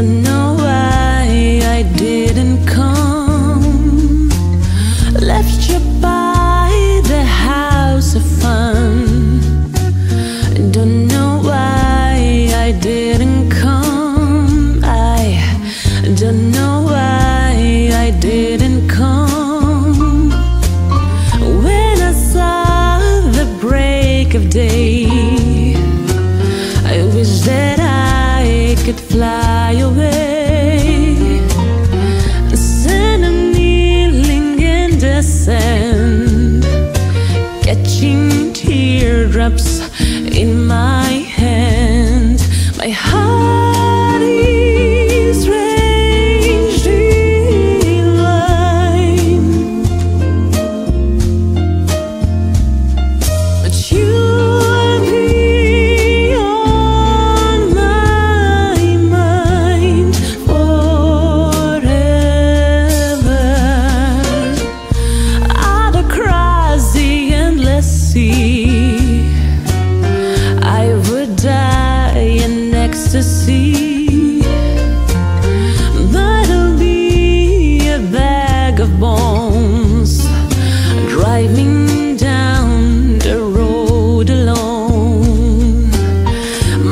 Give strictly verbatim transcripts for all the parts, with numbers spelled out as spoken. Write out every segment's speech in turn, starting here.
don't know why I didn't come. Left you by the house of fun. Don't know why I didn't come. I don't know why I didn't come. When I saw the break of day, I wish that I could fly away. Send them kneeling in the sand, catching teardrops in my hand. My heart is strangely blind, but you to see. That'll be a bag of bones driving down the road alone.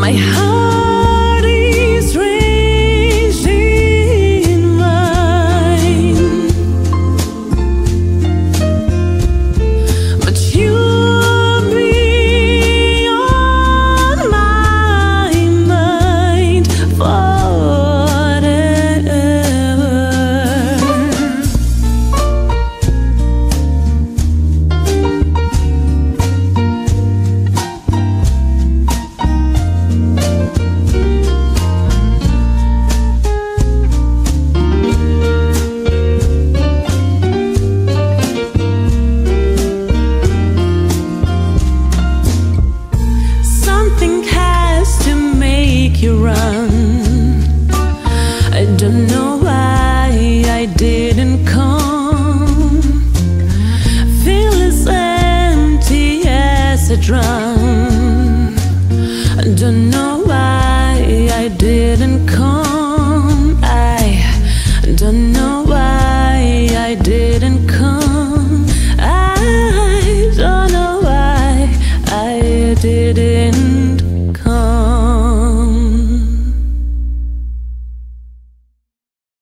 My heart is racing mine, but you you run.